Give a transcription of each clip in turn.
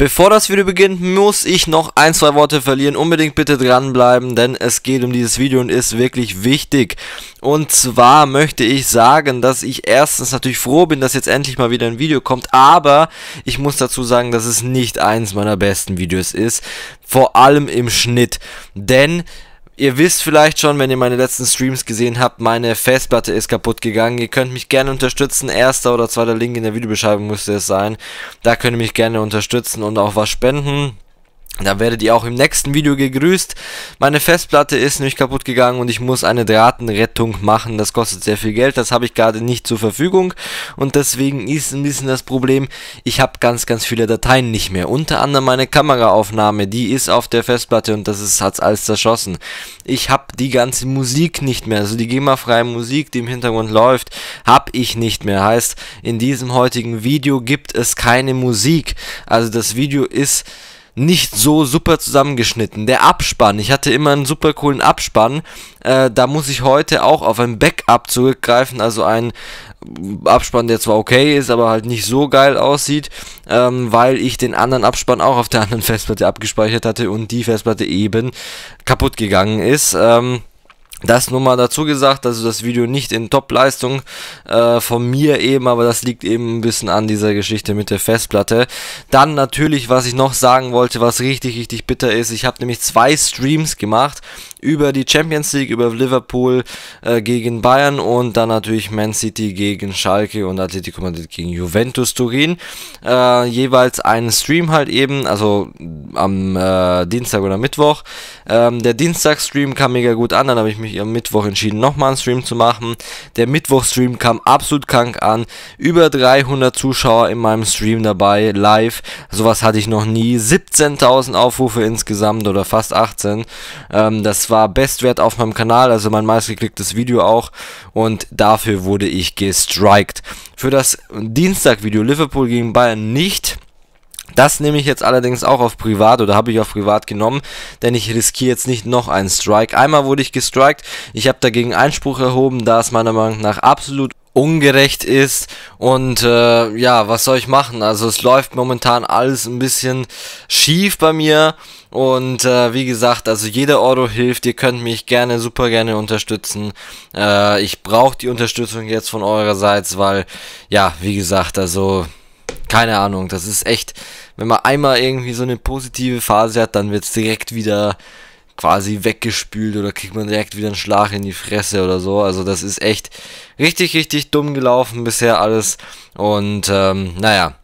Bevor das Video beginnt, muss ich noch ein, zwei Worte verlieren. Unbedingt bitte dranbleiben, denn es geht um dieses Video und ist wirklich wichtig. Und zwar möchte ich sagen, dass ich erstens natürlich froh bin, dass jetzt endlich mal wieder ein Video kommt, aber ich muss dazu sagen, dass es nicht eins meiner besten Videos ist, vor allem im Schnitt, denn ihr wisst vielleicht schon, wenn ihr meine letzten Streams gesehen habt, meine Festplatte ist kaputt gegangen. Ihr könnt mich gerne unterstützen. Erster oder zweiter Link in der Videobeschreibung müsste es sein. Da könnt ihr mich gerne unterstützen und auch was spenden. Da werdet ihr auch im nächsten Video gegrüßt. Meine Festplatte ist nämlich kaputt gegangen und ich muss eine Datenrettung machen. Das kostet sehr viel Geld, das habe ich gerade nicht zur Verfügung. Und deswegen ist ein bisschen das Problem, ich habe ganz viele Dateien nicht mehr. Unter anderem meine Kameraaufnahme, die ist auf der Festplatte und das hat alles zerschossen. Ich habe die ganze Musik nicht mehr, also die GEMA-freie Musik, die im Hintergrund läuft, habe ich nicht mehr. Heißt, in diesem heutigen Video gibt es keine Musik. Also das Video ist nicht so super zusammengeschnitten. Der Abspann, ich hatte immer einen super coolen Abspann, da muss ich heute auch auf ein Backup zurückgreifen, also ein Abspann, der zwar okay ist, aber halt nicht so geil aussieht, weil ich den anderen Abspann auch auf der anderen Festplatte abgespeichert hatte und die Festplatte eben kaputt gegangen ist. Das nur mal dazu gesagt, also das Video nicht in Top-Leistung von mir eben, aber das liegt eben ein bisschen an dieser Geschichte mit der Festplatte. Dann natürlich, was ich noch sagen wollte, was richtig bitter ist, ich habe nämlich 2 Streams gemacht über die Champions League, über Liverpool gegen Bayern und dann natürlich Man City gegen Schalke und Atletico Madrid gegen Juventus Turin. Jeweils einen Stream halt eben, also am Dienstag oder Mittwoch. Der Dienstag-Stream kam mega gut an, dann habe ich mich am Mittwoch entschieden, nochmal einen Stream zu machen. Der Mittwoch-Stream kam absolut krank an. Über 300 Zuschauer in meinem Stream dabei, live. Sowas hatte ich noch nie. 17.000 Aufrufe insgesamt oder fast 18. Das war Bestwert auf meinem Kanal, also mein meistgeklicktes Video auch. Und dafür wurde ich gestrikt. Für das Dienstag-Video Liverpool gegen Bayern nicht. Das nehme ich jetzt allerdings auch auf privat oder habe ich auf privat genommen, denn ich riskiere jetzt nicht noch einen Strike. Einmal wurde ich gestrikt, ich habe dagegen Einspruch erhoben, da es meiner Meinung nach absolut ungerecht ist und ja, was soll ich machen? Also es läuft momentan alles ein bisschen schief bei mir und wie gesagt, also jeder Euro hilft, ihr könnt mich gerne, super gerne unterstützen. Ich brauche die Unterstützung jetzt von eurerseits, weil ja, wie gesagt, also keine Ahnung, das ist echt, wenn man einmal irgendwie so eine positive Phase hat, dann wird es direkt wieder quasi weggespült oder kriegt man direkt wieder einen Schlag in die Fresse oder so. Also das ist echt richtig dumm gelaufen bisher alles und naja.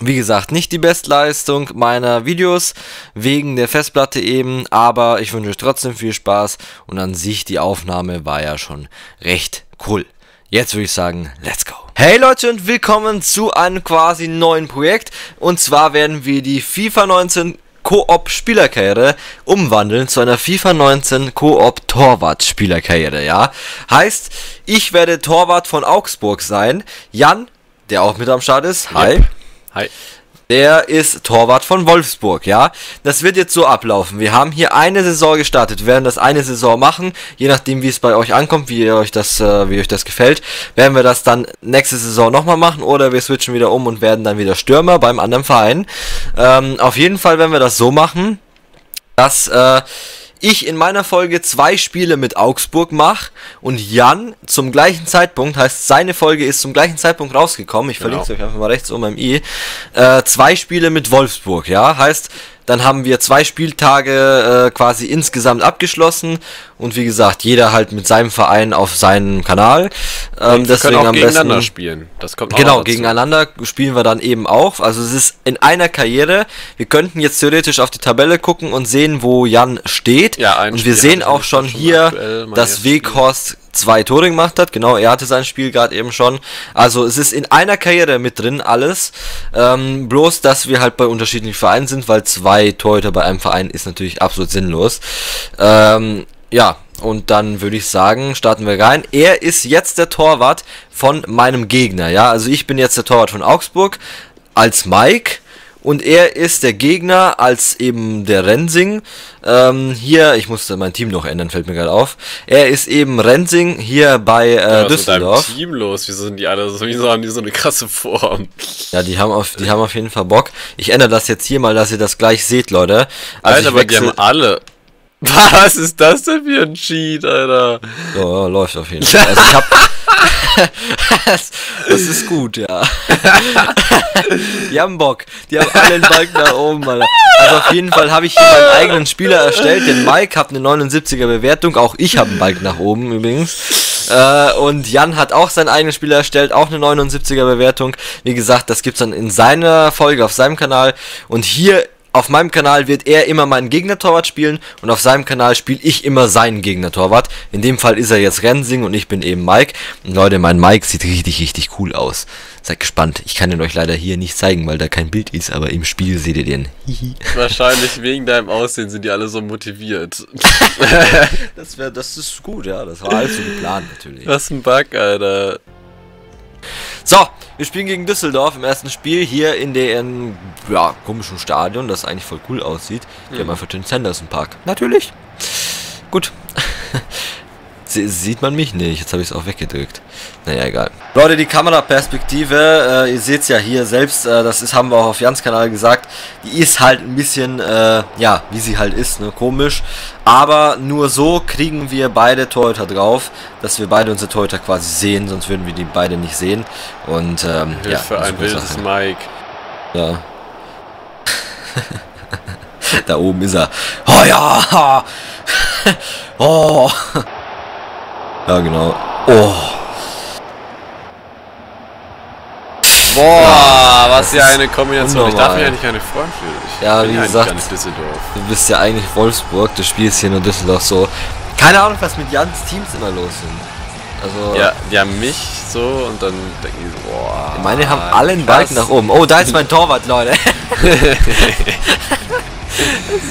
Wie gesagt, nicht die Bestleistung meiner Videos, wegen der Festplatte eben, aber ich wünsche euch trotzdem viel Spaß und an sich die Aufnahme war ja schon recht cool. Jetzt würde ich sagen, let's go. Hey Leute und willkommen zu einem quasi neuen Projekt. Und zwar werden wir die FIFA 19 Koop-Spielerkarriere umwandeln zu einer FIFA 19 Koop-Torwart-Spielerkarriere, ja. Heißt, ich werde Torwart von Augsburg sein. Jan, der auch mit am Start ist, hi. Yep. Hi. Der ist Torwart von Wolfsburg, ja. Das wird jetzt so ablaufen. Wir haben hier eine Saison gestartet. Wir werden das eine Saison machen. Je nachdem, wie es bei euch ankommt, wie euch das gefällt, werden wir das dann nächste Saison nochmal machen. Oder wir switchen wieder um und werden dann wieder Stürmer beim anderen Verein. Auf jeden Fall werden wir das so machen, dass ich in meiner Folge 2 Spiele mit Augsburg mache und Jan zum gleichen Zeitpunkt, heißt seine Folge ist zum gleichen Zeitpunkt rausgekommen, ich verlinke es euch einfach mal rechts oben im i, 2 Spiele mit Wolfsburg, ja, heißt, dann haben wir 2 Spieltage quasi insgesamt abgeschlossen und wie gesagt, jeder halt mit seinem Verein auf seinem Kanal. Deswegen können auch am gegeneinander besten spielen. Das kommt auch genau, gegeneinander spielen wir dann eben auch. Also es ist in einer Karriere. Wir könnten jetzt theoretisch auf die Tabelle gucken und sehen, wo Jan steht. Ja, und wir sehen auch schon hier, dass Weghorst 2 Tore gemacht hat, genau, er hatte sein Spiel gerade eben schon, also es ist in einer Karriere mit drin alles, bloß, dass wir halt bei unterschiedlichen Vereinen sind, weil 2 Torhüter bei einem Verein ist natürlich absolut sinnlos, ja, und dann würde ich sagen, starten wir rein, er ist jetzt der Torwart von meinem Gegner, ja, also ich bin jetzt der Torwart von Augsburg als Mike. und er ist der Gegner als eben der Rensing. Hier, ich musste mein Team noch ändern, fällt mir gerade auf. Er ist eben Rensing hier bei Düsseldorf. Was ist mit deinem Team los? Wieso sind die alle so, wieso haben die so eine krasse Form? Ja, die haben auf jeden Fall Bock. Ich ändere das jetzt hier mal, dass ihr das gleich seht, Leute. Also Alter, aber die haben alle... Was ist das denn für ein Cheat, Alter? So, ja, läuft auf jeden Fall. Also ich hab... das ist gut, ja. Die haben Bock. Die haben alle den Balken nach oben, Alter. Also auf jeden Fall habe ich hier meinen eigenen Spieler erstellt. Den Mike hat eine 79er Bewertung. Auch ich habe einen Balken nach oben übrigens. Und Jan hat auch seinen eigenen Spieler erstellt. Auch eine 79er Bewertung. Wie gesagt, das gibt's dann in seiner Folge auf seinem Kanal. Und hier... Auf meinem Kanal wird er immer meinen Gegner-Torwart spielen und auf seinem Kanal spiele ich immer seinen Gegner-Torwart. In dem Fall ist er jetzt Rensing und ich bin eben Mike. Und Leute, mein Mike sieht richtig, richtig cool aus. Seid gespannt. Ich kann ihn euch leider hier nicht zeigen, weil da kein Bild ist, aber im Spiel seht ihr den. Wahrscheinlich wegen deinem Aussehen sind die alle so motiviert. Das ist gut, ja. Das war alles so geplant natürlich. Was ein Bug, Alter. So, wir spielen gegen Düsseldorf im ersten Spiel hier in dem komischen Stadion, das eigentlich voll cool aussieht. Wir haben einfach den Sanderson Park. Natürlich. Gut. Sieht man mich nicht? Jetzt habe ich es auch weggedrückt. Naja, egal. Leute, die Kameraperspektive, ihr seht es ja hier selbst, das haben wir auch auf Jans Kanal gesagt, die ist halt ein bisschen, ja, wie sie halt ist, ne, komisch. Aber nur so kriegen wir beide Torhüter drauf, dass wir beide unsere Torhüter quasi sehen, sonst würden wir die beide nicht sehen. Und, ja. Für ein wildes Mike. Ja. Da oben ist er. Oh ja! Oh! Ja, genau. Oh. Boah, was ja eine Kombination. Unnormal. Ich darf mir ja nicht eine Freund für dich. Ja, wie gesagt, du bist ja eigentlich Wolfsburg, du spielst hier nur Düsseldorf so. Keine Ahnung, was mit Jans Teams immer los sind. Also, ja, die haben mich so und dann denken die so, boah. Meine haben alle einen Balken nach oben. Oh, da ist mein Torwart, Leute. Das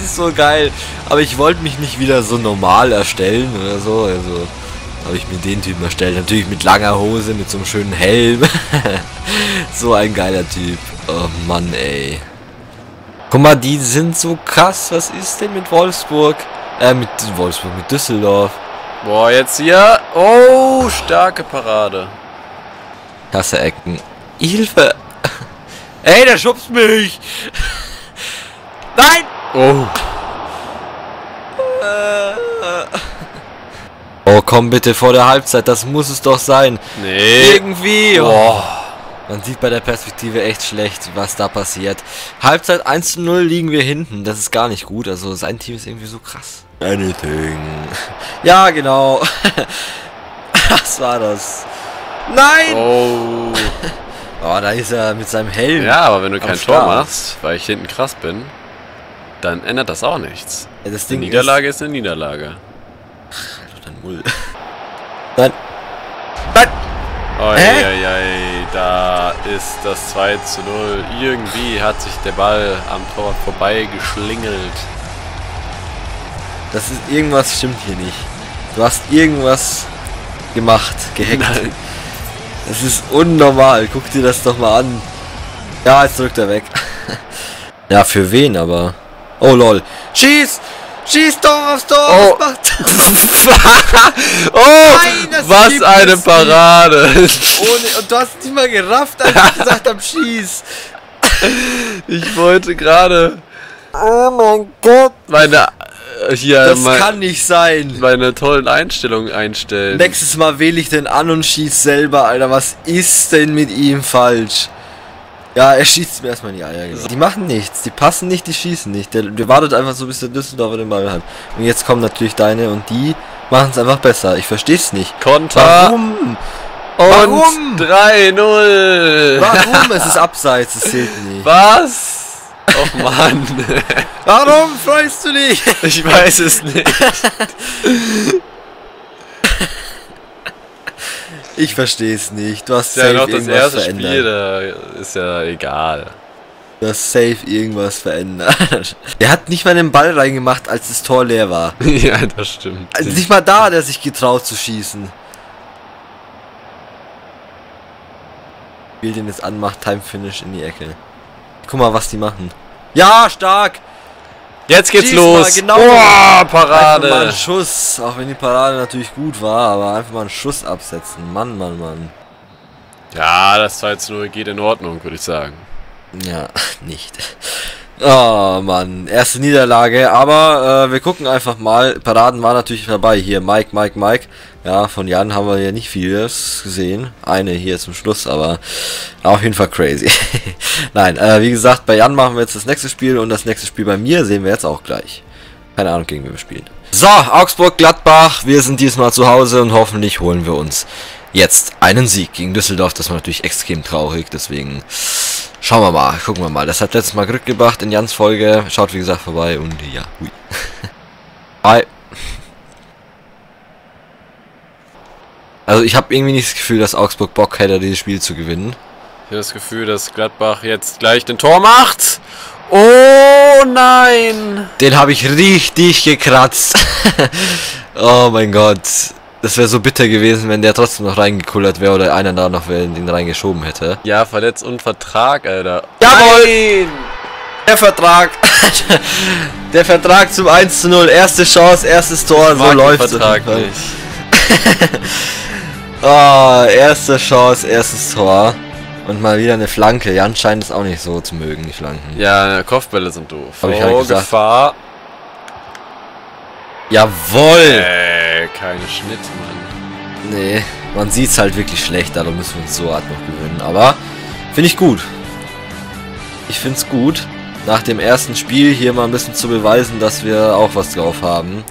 ist so geil. Aber ich wollte mich nicht wieder so normal erstellen oder so, also... Habe ich mir den Typen erstellt. Natürlich mit langer Hose, mit so einem schönen Helm. So ein geiler Typ. Oh Mann, ey. Guck mal, die sind so krass. Was ist denn mit Wolfsburg? Mit Düsseldorf. Boah, jetzt hier. Oh, starke Parade. Klasse Ecken. Hilfe. Ey, der schubst mich. Nein. Oh. Oh, komm bitte vor der Halbzeit, das muss es doch sein. Nee. Irgendwie. Oh. Man sieht bei der Perspektive echt schlecht, was da passiert. Halbzeit 1:0 liegen wir hinten. Das ist gar nicht gut. Also sein Team ist irgendwie so krass. Anything. Ja, genau. Was war das? Nein! Oh. Oh, da ist er mit seinem Helm. Ja, aber wenn du kein Tor machst, weil ich hinten krass bin, dann ändert das auch nichts. Ja, das Ding, Niederlage ist eine Niederlage. Nein. Nein. Oi, da ist das 2:0. Irgendwie hat sich der Ball am Tor vorbei geschlingelt. Das ist irgendwas, stimmt hier nicht. Du hast irgendwas gemacht, gehackt. Nein. Das ist unnormal. Guck dir das doch mal an. Ja, jetzt drückt er weg. Ja, für wen aber? Oh lol. Schieß! Schieß doch aufs Tor! Oh, oh. Nein, was eine Parade! Ohne, und du hast nicht mal gerafft, als ich gesagt habe, schieß! Ich wollte gerade... Oh mein Gott! Das kann nicht sein! Meine tollen Einstellungen einstellen. Nächstes Mal wähle ich den an und schieß selber, Alter. Was ist denn mit ihm falsch? Ja, er schießt mir erstmal in die Eier. Die machen nichts, die passen nicht, die schießen nicht. Der wartet einfach so, bis der Düsseldorfer den Ball hat. Und jetzt kommen natürlich deine und die machen es einfach besser. Ich versteh's nicht. Konter. Warum? Und 3:0. Warum? Es ist abseits, es zählt nicht. Was? Oh Mann. Warum freust du dich? Ich weiß es nicht. Ich versteh's nicht, du hast ja safe irgendwas verändert. Das erste Spiel, da ist ja egal. Du hast safe irgendwas verändert. Der hat nicht mal den Ball reingemacht, als das Tor leer war. Ja, das stimmt. Also nicht mal da hat er sich getraut zu schießen. Spiel den jetzt an, macht Time Finish in die Ecke. Guck mal, was die machen. Ja, stark! Jetzt geht's los! Genau. Oh, Parade! Einfach mal einen Schuss, auch wenn die Parade natürlich gut war, aber einfach mal einen Schuss absetzen. Mann, Mann, Mann. Ja, das 2:0 geht in Ordnung, würde ich sagen. Ja, nicht. Oh Mann, erste Niederlage, aber wir gucken einfach mal. Paraden waren natürlich vorbei. Hier, Mike. Ja, von Jan haben wir ja nicht vieles gesehen. Eine hier zum Schluss, aber auf jeden Fall crazy. Nein, wie gesagt, bei Jan machen wir jetzt das nächste Spiel und das nächste Spiel bei mir sehen wir jetzt auch gleich. Keine Ahnung, gegen wen wir spielen. So, Augsburg, Gladbach, wir sind diesmal zu Hause und hoffentlich holen wir uns jetzt einen Sieg gegen Düsseldorf. Das war natürlich extrem traurig, deswegen schauen wir mal, gucken wir mal. Das hat letztes Mal Glück gebracht in Jans Folge. Schaut wie gesagt vorbei und ja, hui. Hi. Also ich habe irgendwie nicht das Gefühl, dass Augsburg Bock hätte, dieses Spiel zu gewinnen. Ich habe das Gefühl, dass Gladbach jetzt gleich den Tor macht. Oh nein! Den habe ich richtig gekratzt. Oh mein Gott. Das wäre so bitter gewesen, wenn der trotzdem noch reingekullert wäre oder einer da noch den reingeschoben hätte. Ja, verletzt und Vertrag, Alter. Jawohl! Nein! Der Vertrag. Der Vertrag zum 1:0. Erste Chance, erstes Tor, so läuft's. Vertrag nicht. Oh, erste Chance, erstes Tor. Und mal wieder eine Flanke. Jan scheint es auch nicht so zu mögen, die Flanken. Ja, Kopfbälle sind doof. Hab ich halt gesagt. Gefahr. Jawohl! Keine Schnitt, Mann. Nee, man sieht's halt wirklich schlecht, darum müssen wir uns so hart noch gewöhnen. Aber finde ich gut. Ich find's gut, nach dem ersten Spiel hier mal ein bisschen zu beweisen, dass wir auch was drauf haben.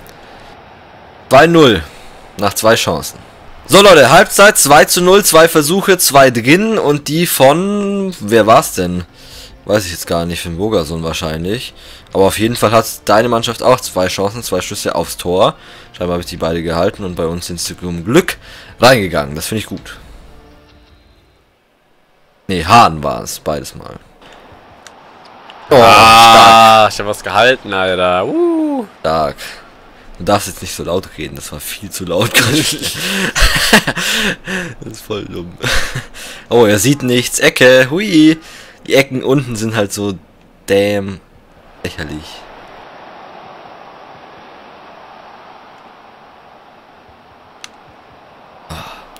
2:0 nach 2 Chancen. So Leute, Halbzeit 2:0, 2 Versuche, 2 drin und die von... Wer war's denn? Weiß ich jetzt gar nicht, für den Bogason wahrscheinlich. Aber auf jeden Fall hat deine Mannschaft auch 2 Chancen, 2 Schüsse aufs Tor. Scheinbar habe ich die beide gehalten und bei uns sind sie zum Glück reingegangen. Das finde ich gut. Ne, Hahn war es, beides mal. Oh, stark. Ich habe was gehalten, Alter. Stark. Du darfst jetzt nicht so laut reden, das war viel zu laut. Das ist voll dumm. Oh, er sieht nichts. Ecke, hui. Die Ecken unten sind halt so damn lächerlich.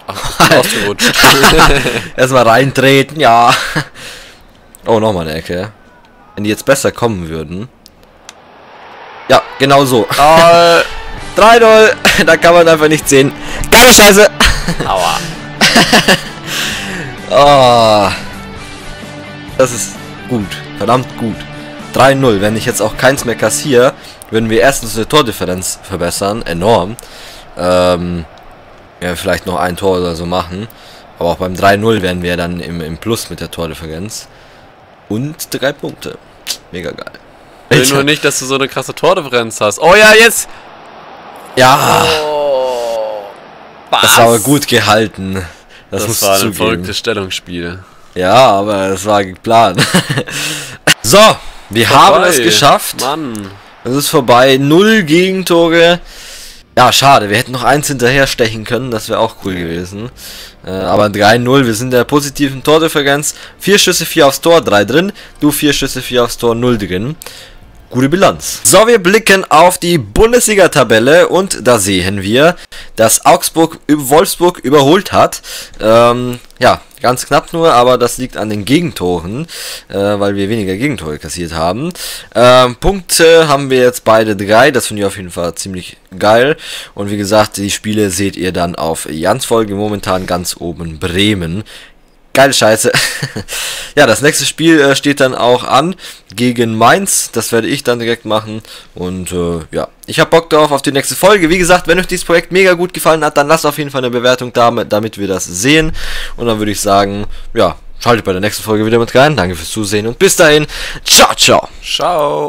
Ach, ausgerutscht. Erstmal reintreten, ja. Oh, nochmal eine Ecke. Wenn die jetzt besser kommen würden. Ja, genau so. 3:0. Da kann man einfach nichts sehen. Geile Scheiße. Aua. Oh. Das ist gut, verdammt gut. 3:0, wenn ich jetzt auch keins mehr kassiere, würden wir erstens eine Tordifferenz verbessern, enorm. Ja, vielleicht noch ein Tor oder so machen. Aber auch beim 3:0 wären wir dann im Plus mit der Tordifferenz. Und 3 Punkte. Mega geil. Ich will nur nicht, dass du so eine krasse Tordifferenz hast. Oh ja, jetzt! Ja! Oh, das war aber gut gehalten. Das war ein verrücktes Stellungsspiel. Ja, aber es war geplant. So, wir haben es geschafft. Mann. Es ist vorbei. 0 Gegentore. Ja, schade. Wir hätten noch eins hinterher stechen können. Das wäre auch cool gewesen. Aber 3:0. Wir sind in der positiven Tordifferenz. 4 Schüsse, 4 aufs Tor, 3 drin. Du 4 Schüsse, 4 aufs Tor, 0 drin. Gute Bilanz. So, wir blicken auf die Bundesliga-Tabelle und da sehen wir, dass Augsburg Wolfsburg überholt hat. Ja, ganz knapp nur, aber das liegt an den Gegentoren, weil wir weniger Gegentore kassiert haben. Punkte haben wir jetzt beide 3, das finde ich auf jeden Fall ziemlich geil. Und wie gesagt, die Spiele seht ihr dann auf Jans Folge, momentan ganz oben Bremen. Geile Scheiße. Ja, das nächste Spiel steht dann auch an gegen Mainz. Das werde ich dann direkt machen. Und ja, ich habe Bock drauf auf die nächste Folge. Wie gesagt, wenn euch dieses Projekt mega gut gefallen hat, dann lasst auf jeden Fall eine Bewertung da, damit wir das sehen. Und dann würde ich sagen, ja, schaltet bei der nächsten Folge wieder mit rein. Danke fürs Zusehen und bis dahin. Ciao, ciao. Ciao.